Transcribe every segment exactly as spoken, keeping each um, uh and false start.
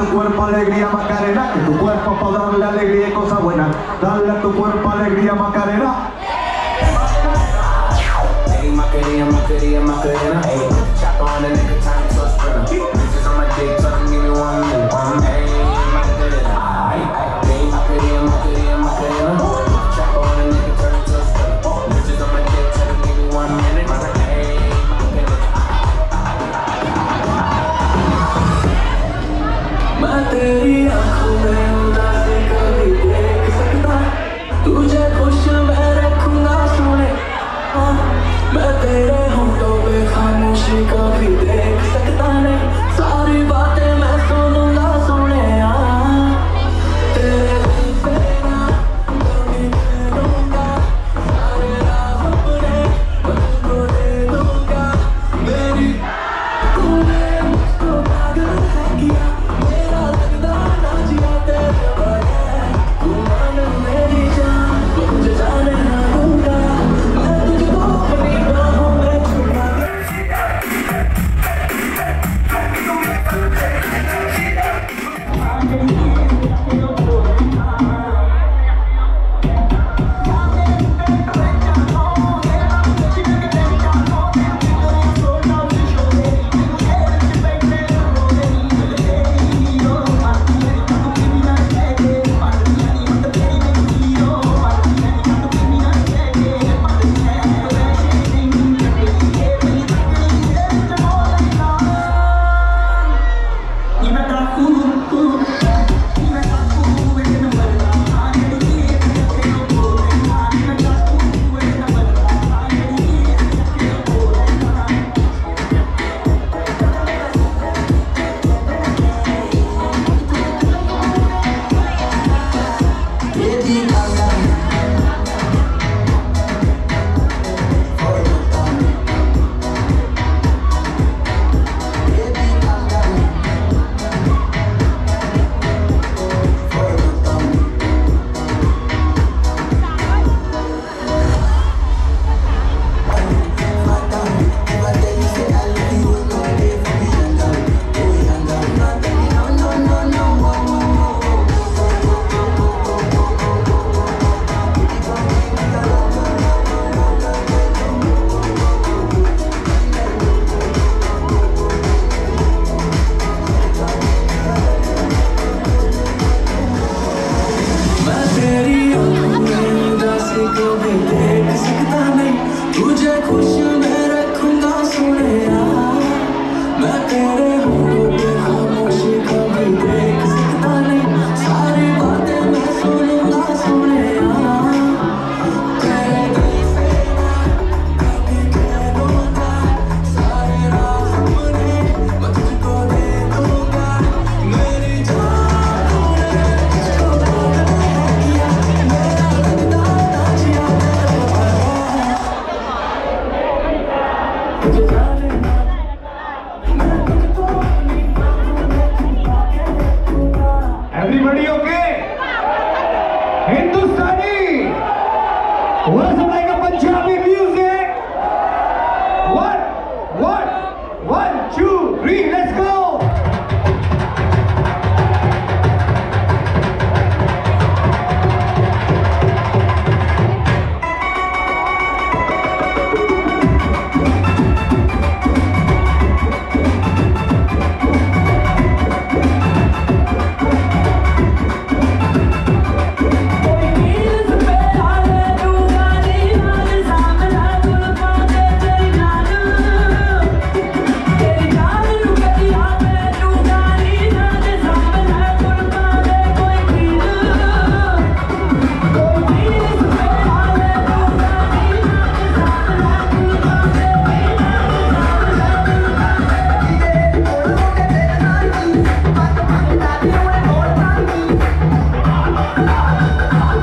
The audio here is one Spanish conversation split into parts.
a tu cuerpo alegría, Macarena, que tu cuerpo para darle alegría y cosas buenas. Dale a tu cuerpo alegría, Macarena. Hey, Macarena, Macarena, Macarena. Hey, chop on the nigga time to a sprinter. Bitches on my dick, tell them give me one minute. Hey, Macarena, hey, Macarena, Macarena, Macarena. Chop on the nigga time to a sprinter. Bitches on my dick, tell them give me one minute. Materia come una secca di te che sa che dai tu già conosci bene con la sole materia non dove خاموشی کافی دیکھ سکتا ہے ساری باتیں میں سنوں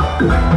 you